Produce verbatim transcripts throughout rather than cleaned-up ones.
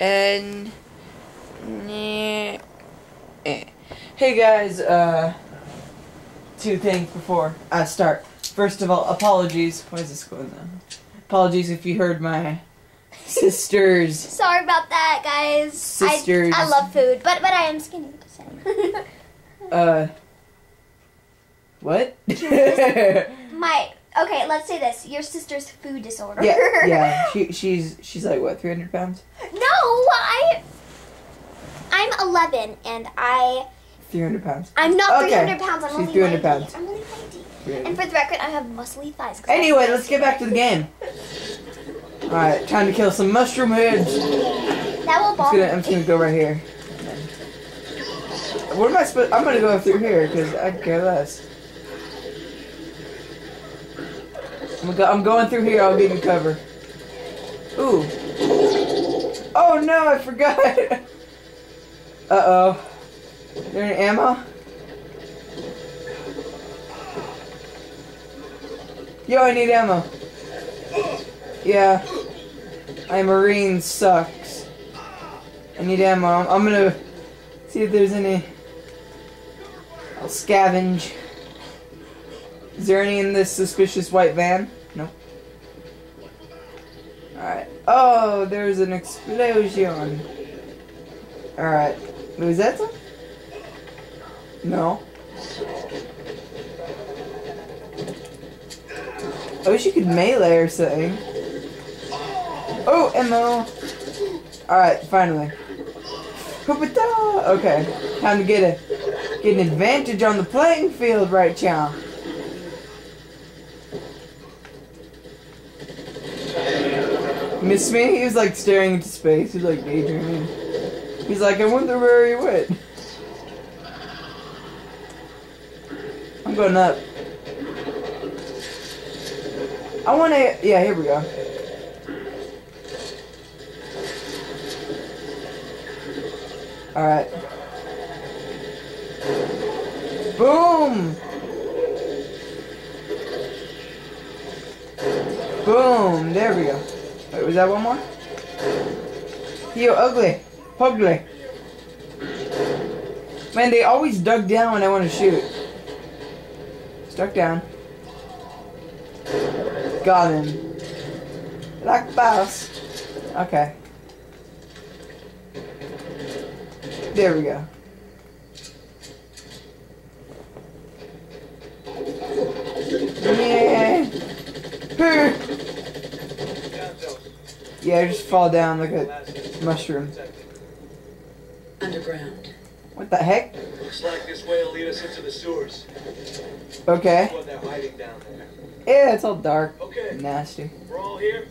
And yeah. Hey guys, uh, two things before I start. First of all, apologies. What is this going on? Apologies if you heard my sisters. Sorry about that, guys. Sisters. I, I love food, but but I am skinny. uh, what? my okay. Let's say this. Your sister's food disorder. Yeah, yeah. She she's she's like what, three hundred pounds? No, I. I'm eleven, and I. three hundred pounds. I'm not okay. three hundred pounds. I'm she's only three hundred pounds. I'm only ninety. And for the record, I have muscly thighs. Anyway, let's get back to the game. Alright, time to kill some mushroom heads. That will bomb. I'm just gonna go right here. What am I supposed? I'm gonna go through here because I care less. I'm, go I'm going through here. I'll give you cover. Ooh. Oh no! I forgot. uh oh. Is there any ammo? Yo, I need ammo. Yeah. My Marine sucks. I need ammo. I'm, I'm gonna see if there's any. I'll scavenge. Is there any in this suspicious white van? No. Alright. Oh, there's an explosion. Alright. Was that some? No. I wish you could melee or something. Oh, ammo! Alright, finally. Okay, time to get a get an advantage on the playing field right, child. Miss me? He was like staring into space. He's like daydreaming. He's like, I wonder where he went. I'm going up. I want to, yeah, here we go. Alright. Boom! Boom, there we go. Wait, was that one more? You ugly. Pugly. Man, they always duck down when I want to shoot. Duck down. Got him. Like boss. Okay. There we go. Yeah. Yeah, I just fall down like a mushroom. Underground. What the heck? Looks like this way will lead us into the sewers. Okay. Yeah, it's all dark. Okay. And nasty. We're all here.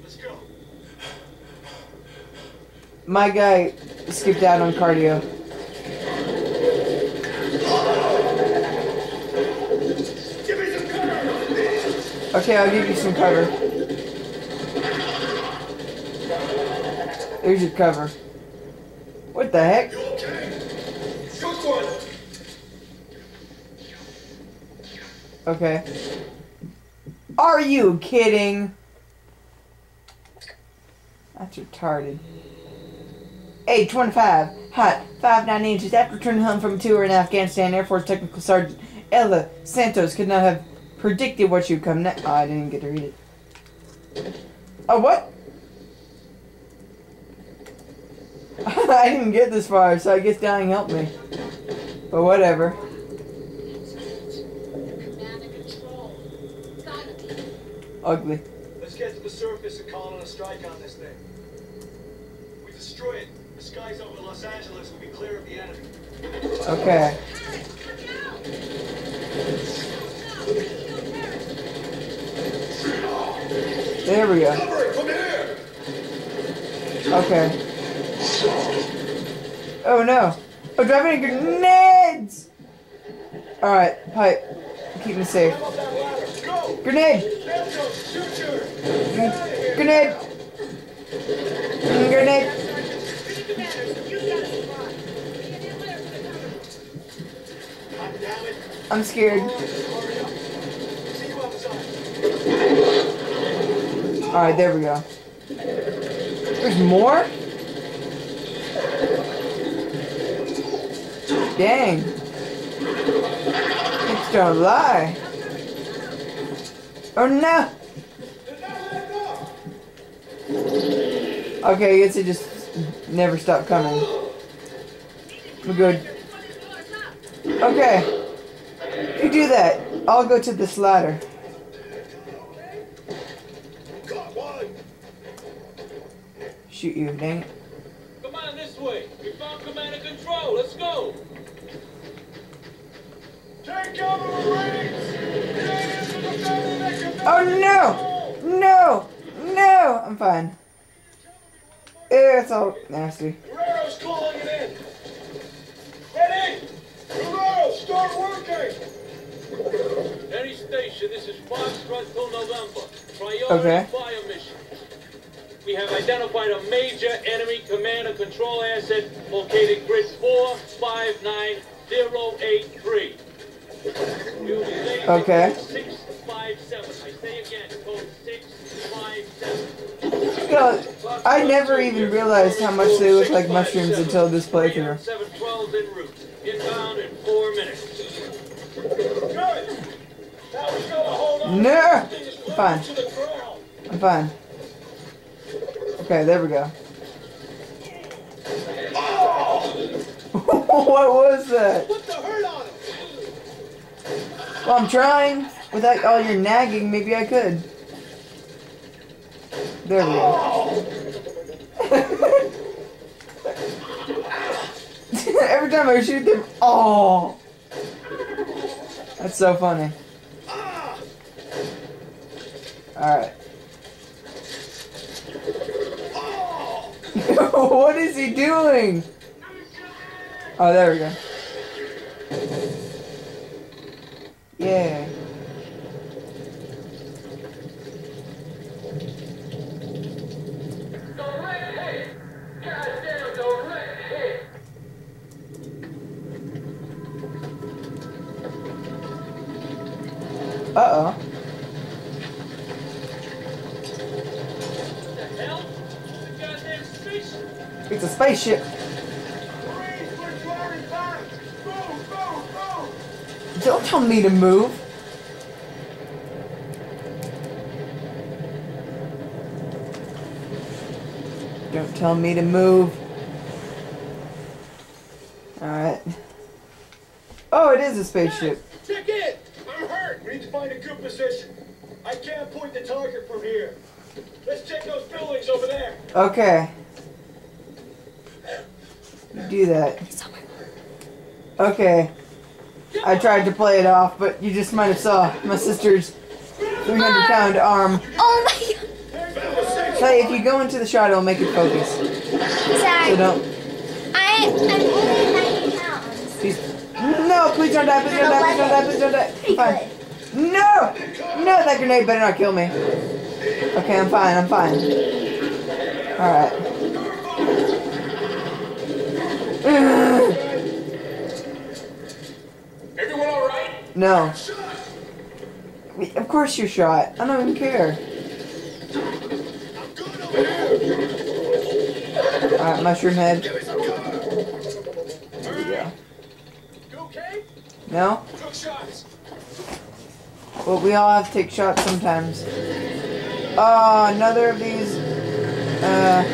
Let's go. My guy skipped out on cardio. Give me some cover. Okay, I'll give you some cover. There's your cover. What the heck? You okay? Good one. Okay. Are you kidding? That's retarded. Age twenty-five, height five nine inches. After returning home from a tour in Afghanistan, Air Force Technical Sergeant Ella Santos could not have predicted what should come next. Oh, I didn't get to read it. Oh, what? I didn't get this far, so I guess dying helped me. But whatever. Ugly. Let's get to the surface and call in a strike on this thing. We destroy it. The skies over Los Angeles will be clear of the enemy. Okay. There we go. Okay. Oh no. Oh, do I have any grenades? Alright, pipe. Keep me safe. Grenade! Grenade! Grenade! Grenade! I'm scared. Alright, there we go. There's more? Dang. It's don't lie. Oh no! Okay, I guess it just never stopped coming. We're good. Okay. You do that. I'll go to this ladder. Shoot you, dang it. Come on this way. We found command and control. Let's go. Take cover, Marines. Oh no! No! No! I'm fine. Yeah, it's all nasty. Guerrero's calling it in. Ready? Guerrero, start working. Any station, this is Foxtrot till November. Priority okay. Fire mission. We have identified a major enemy command and control asset located grid four five nine zero eight three. Okay. six five seven. I say again, code six five seven. God, I never even realized how much they look like mushrooms until this playthrough. seven twelve en route. Inbound in four minutes. Good. Now we gotta hold on. No! I'm fine. I'm fine. Okay, there we go. Oh! What was that? Put the hurt on him. Well, I'm trying. Without all your nagging, maybe I could. There we go. Every time I shoot them, oh! That's so funny. All right. What is he doing? Oh, there we go. Yeah. The red hit. Goddamn, the red hit. Uh-oh. It's a spaceship. Don't tell me to move. Don't tell me to move. Alright. Oh, it is a spaceship. Check it! I'm hurt! We need to find a good position. I can't point the target from here. Let's check those buildings over there. Okay. Do that. Okay. I tried to play it off, but you just might have saw my sister's three hundred pound arm. Oh my god. Hey, if you go into the shot, it'll make it focus. Sorry. So don't. I, I'm only ninety pounds. Please. No, please don't die, please don't die, please don't die, please don't die. I'm fine. No! No, that grenade better not kill me. Okay, I'm fine, I'm fine. Alright. Everyone all right? No. Of course you're shot. I don't even care. Alright, mushroom head. There we go. You okay? No? Well, we all have to take shots sometimes. Oh, another of these. Uh...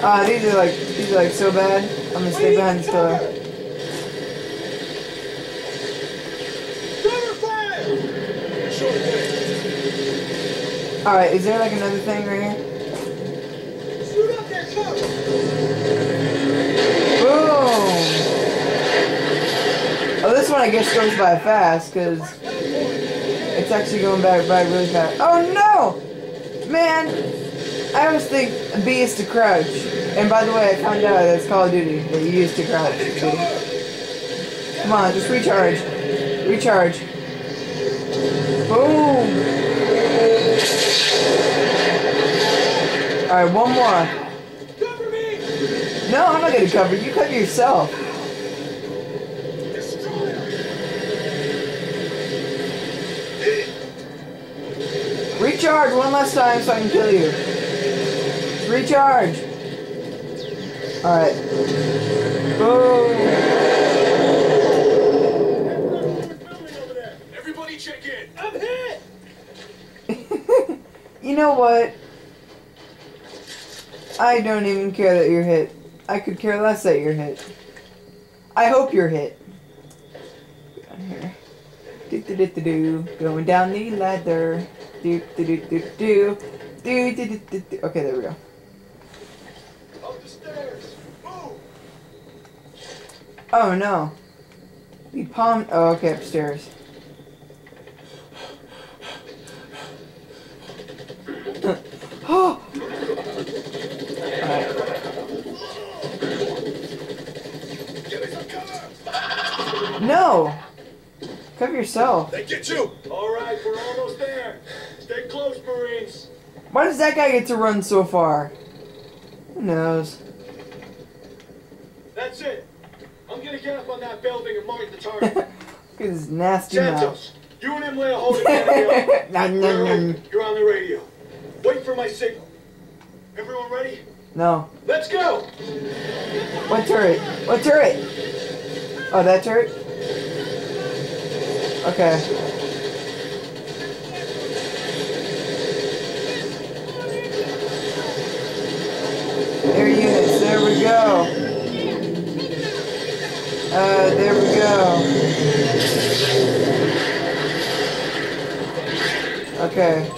Ah, uh, these are like, these are like so bad. I'm gonna stay behind this door. Alright, is there like another thing right here? Shoot up their truck! Boom! Oh, this one I guess goes by fast, because it's actually going by, by really fast. Oh no! Man! I always think B is to crouch, and by the way, I found out that's Call of Duty, that you used to crouch. Come on, just recharge. Recharge. Boom! Alright, one more. Cover me! No, I'm not gonna cover you. You cover yourself. Recharge one last time so I can kill you. Recharge! Alright. Oh! Everybody check in! I'm hit! You know what? I don't even care that you're hit. I could care less that you're hit. I hope you're hit. Get down here. Do do do do do. Going down the ladder. Do do do do do. Do do do do do. Okay, there we go. Up the stairs. Move. Oh no. Be palm. Oh, okay, upstairs. Oh. No! Cover yourself. They get you! Alright, we're almost there. Stay close, Marines. Why does that guy get to run so far? Who knows? That's it. I'm gonna get up on that building and mark the target. Look at this nasty Santos, mouth. You and him lay a hold of that. You're on the radio. Wait for my signal. Everyone ready? No. Let's go! What turret? What turret? Oh, that turret? Okay. Air units, there we go. Uh, there we go. Okay.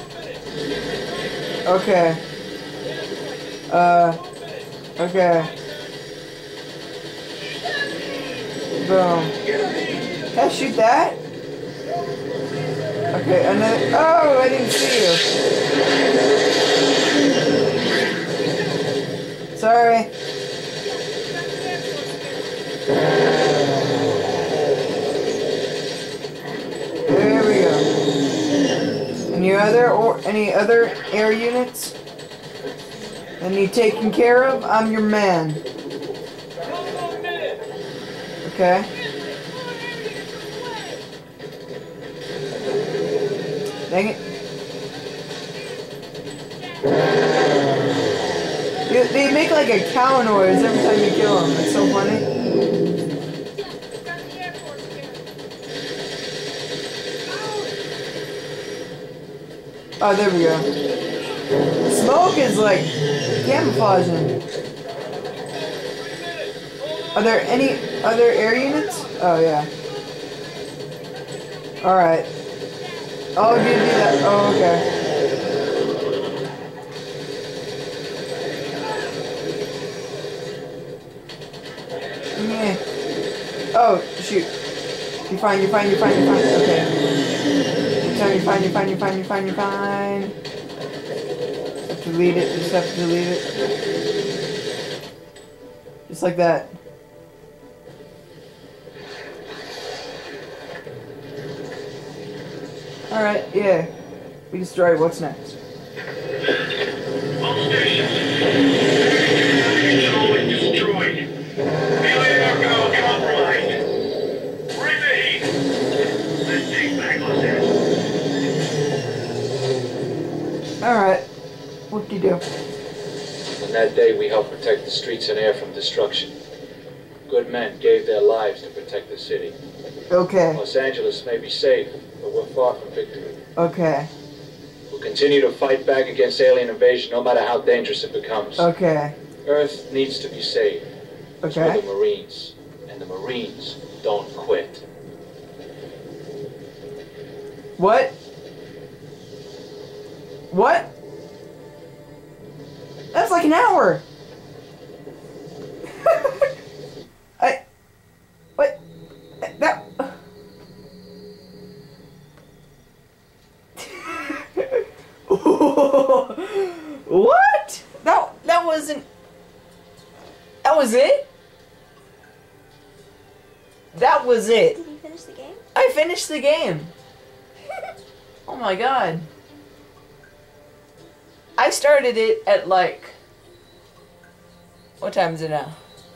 Okay. Uh, okay. Boom. Can I shoot that? Okay, another. Oh, I didn't see you. Sorry. There we go. Any other or any other air units? And you taken care of? I'm your man. Okay. Dang it. You, they make like a cow noise every time you kill them. It's so funny. Oh, there we go. Smoke is like camouflaging. Are there any other air units? Oh, yeah. Alright. Oh, did you do that? Oh, okay. Yeah. Oh, shoot. You're fine, you're fine, you're fine, you're fine. Okay. You're fine, you're fine, you're fine, you're fine, you're fine, you're fine. Just have to delete it, just have to delete it. Just like that. Alright, yeah. We destroyed. What's next? All stations. Control and destroyed. Failure go compromised. We're in the heat. Let's take back on that. Alright. What do you do? On that day, we helped protect the streets and air from destruction. Good men gave their lives to protect the city. Okay. Los Angeles may be safe, but we're far from victory. Okay. We'll continue to fight back against alien invasion, no matter how dangerous it becomes. Okay. Earth needs to be saved. Okay. It's for the Marines, and the Marines don't quit. What? What? That's like an hour. I. What? That. What? That that wasn't. That was it. That was it. Did you finish the game? I finished the game. Oh my god. I started it at like. What time is it now?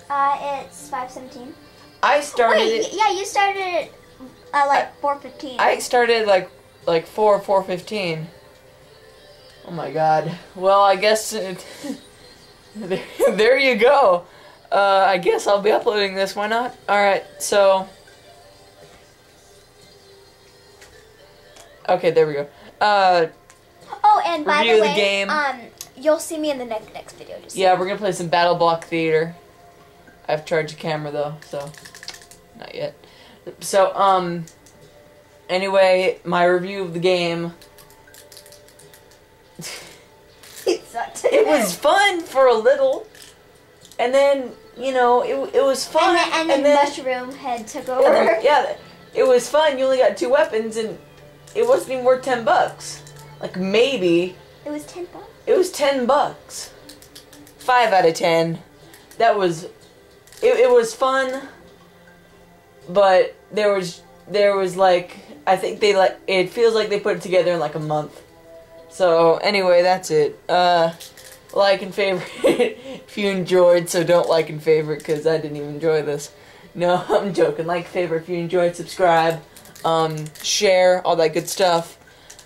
Uh, it's five seventeen. I started. Wait, it, yeah, you started at uh, like four fifteen. I started like like four four fifteen. Oh my god. Well, I guess it, There you go. Uh, I guess I'll be uploading this. Why not? Alright, so... Okay, there we go. Uh, oh, and by the way, the game. um, you'll see me in the next next video. Just yeah, so. We're gonna play some Battleblock Theater. I've charged the camera though, so not yet. So um, anyway, my review of the game. It sucked. It was fun for a little, and then you know it it was fun. And, and, and, and then Mushroom Head took over. Then, yeah, it was fun. You only got two weapons and. It wasn't even worth ten bucks. Like maybe. It was ten bucks. It was ten bucks. Five out of ten. That was. It. It was fun. But there was. There was like. I think they like. It feels like they put it together in like a month. So anyway, that's it. Uh, like and favorite if you enjoyed. So don't like and favorite because I didn't even enjoy this. No, I'm joking. Like, favorite if you enjoyed. Subscribe. Um, share, all that good stuff,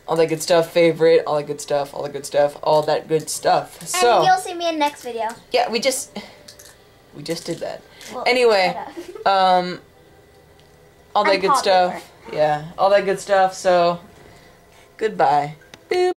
all that good stuff, favorite, all that good stuff, all that good stuff, all that good stuff. And so, you'll see me in the next video. Yeah, we just, we just did that. Well, anyway, um, all that I'm good popular. stuff, yeah, all that good stuff, so, goodbye.